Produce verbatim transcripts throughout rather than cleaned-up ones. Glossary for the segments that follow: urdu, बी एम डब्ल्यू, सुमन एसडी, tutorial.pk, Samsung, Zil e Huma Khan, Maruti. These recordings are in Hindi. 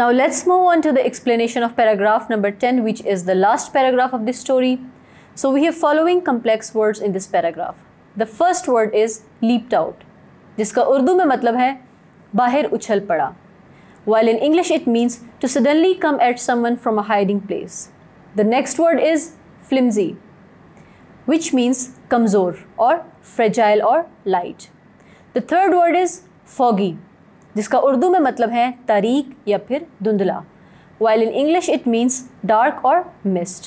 Now let's move on to the explanation of paragraph number ten, which is the last paragraph of this story. So we have following complex words in this paragraph. The first word is leaped out, जिसका उर्दू में मतलब है बाहर उछल पड़ा. While in English it means to suddenly come at someone from a hiding place. The next word is flimsy, which means kamzor or fragile or light. The third word is foggy, जिसका उर्दू में मतलब है तारीक या फिर धुंधला. While in English it means dark or mist.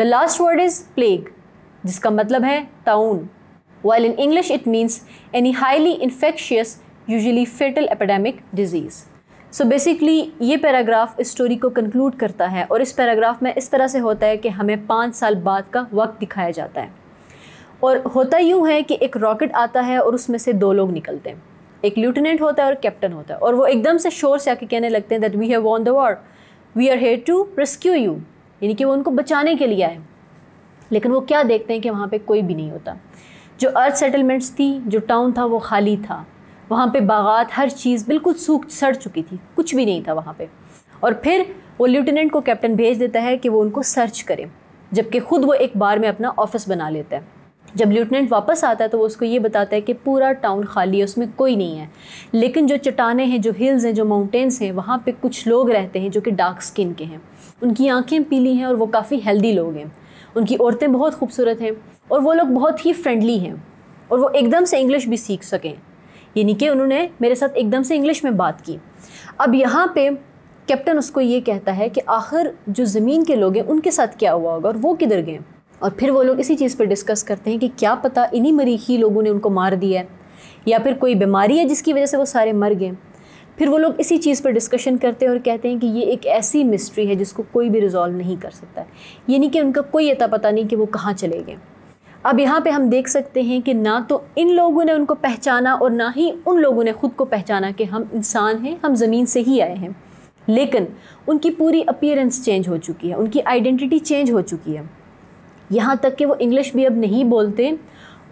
The last word is plague, जिसका मतलब है ताउन. While in English it means any highly infectious, usually fatal epidemic disease. So basically ये पैराग्राफ इस स्टोरी को कंक्लूड करता है और इस पैराग्राफ में इस तरह से होता है कि हमें पाँच साल बाद का वक्त दिखाया जाता है. और होता यूँ है कि एक रॉकेट आता है और उसमें से दो लोग निकलते हैं, एक ल्यूटेनेंट होता है और कैप्टन होता है, और वो एकदम से शोर से आके कहने लगते हैं that we have won the war, we are here to rescue you, यानी कि वो उनको बचाने के लिए आए. लेकिन वो क्या देखते हैं कि वहाँ पे कोई भी नहीं होता. जो अर्थ सेटलमेंट्स थी, जो टाउन था, वो खाली था. वहाँ पे बागात, हर चीज़ बिल्कुल सूख सड़ चुकी थी, कुछ भी नहीं था वहाँ पे. और फिर वो लेफ्टिनेंट को कैप्टन भेज देता है कि वो उनको सर्च करें, जबकि ख़ुद वो एक बार में अपना ऑफिस बना लेता है. जब लेफ्टिनेंट वापस आता है तो वो उसको ये बताता है कि पूरा टाउन खाली है, उसमें कोई नहीं है, लेकिन जो चट्टानें हैं, जो हिल्स हैं, जो माउंटेन्स हैं, वहाँ पे कुछ लोग रहते हैं जो कि डार्क स्किन के हैं. उनकी आंखें पीली हैं और वो काफ़ी हेल्दी लोग हैं. उनकी औरतें बहुत खूबसूरत हैं और वो लोग बहुत ही फ्रेंडली हैं. और वो एकदम से इंग्लिश भी सीख सकें, यानी कि उन्होंने मेरे साथ एकदम से इंग्लिश में बात की. अब यहाँ पर कैप्टन उसको ये कहता है कि आखिर जो ज़मीन के लोग हैं उनके साथ क्या हुआ होगा और वो किधर गए. और फिर वो लोग इसी चीज़ पर डिस्कस करते हैं कि क्या पता इन्हीं मरीखी लोगों ने उनको मार दिया है या फिर कोई बीमारी है जिसकी वजह से वो सारे मर गए. फिर वो लोग इसी चीज़ पर डिस्कशन करते हैं और कहते हैं कि ये एक ऐसी मिस्ट्री है जिसको कोई भी रिजॉल्व नहीं कर सकता, यानी कि उनका कोई अता पता नहीं कि वो कहाँ चले गए. अब यहाँ पे हम देख सकते हैं कि ना तो इन लोगों ने उनको पहचाना और ना ही उन लोगों ने ख़ुद को पहचाना कि हम इंसान हैं, हम ज़मीन से ही आए हैं. लेकिन उनकी पूरी अपीयरेंस चेंज हो चुकी है, उनकी आइडेंटिटी चेंज हो चुकी है. यहाँ तक कि वो इंग्लिश भी अब नहीं बोलते,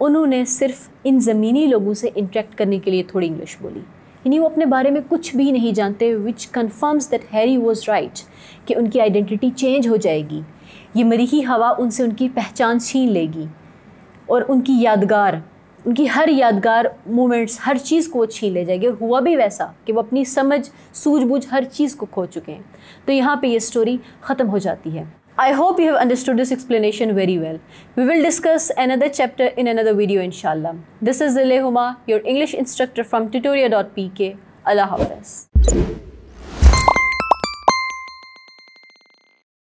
उन्होंने सिर्फ इन ज़मीनी लोगों से इंटरेक्ट करने के लिए थोड़ी इंग्लिश बोली. यानी वो अपने बारे में कुछ भी नहीं जानते, which confirms that Harry was right कि उनकी आइडेंटिटी चेंज हो जाएगी. ये मरीही हवा उनसे उनकी पहचान छीन लेगी और उनकी यादगार, उनकी हर यादगार मोमेंट्स, हर चीज़ को वो छीन ले जाएगी. और हुआ भी वैसा कि वो अपनी समझ, सूझबूझ, हर चीज़ को खो चुके हैं. तो यहाँ पर ये स्टोरी ख़त्म हो जाती है. I hope you have understood this explanation very well. We will discuss another chapter in another video, inshallah. This is Zil e Huma, your English instructor from tutorial dot p k. Allah Hafiz.